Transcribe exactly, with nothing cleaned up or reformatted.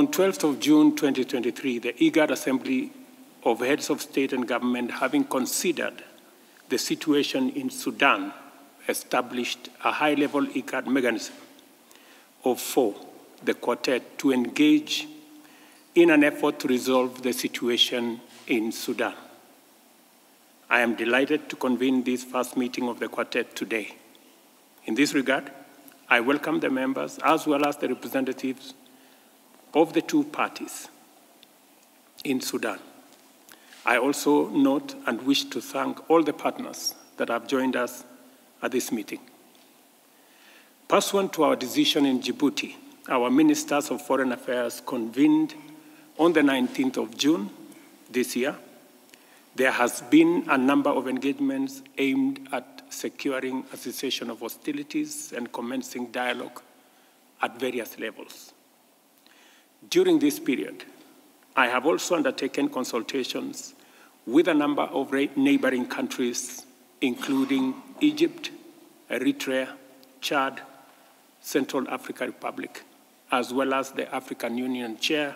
On twelfth of June twenty twenty-three, the IGAD Assembly of Heads of State and Government, having considered the situation in Sudan, established a high-level IGAD mechanism of four, the Quartet, to engage in an effort to resolve the situation in Sudan. I am delighted to convene this first meeting of the Quartet today. In this regard, I welcome the members as well as the representatives of the two parties in Sudan. I also note and wish to thank all the partners that have joined us at this meeting. Pursuant to our decision in Djibouti, our Ministers of Foreign Affairs convened on the nineteenth of June this year. There has been a number of engagements aimed at securing a cessation of hostilities and commencing dialogue at various levels. During this period, I have also undertaken consultations with a number of neighboring countries, including Egypt, Eritrea, Chad, Central African Republic, as well as the African Union Chair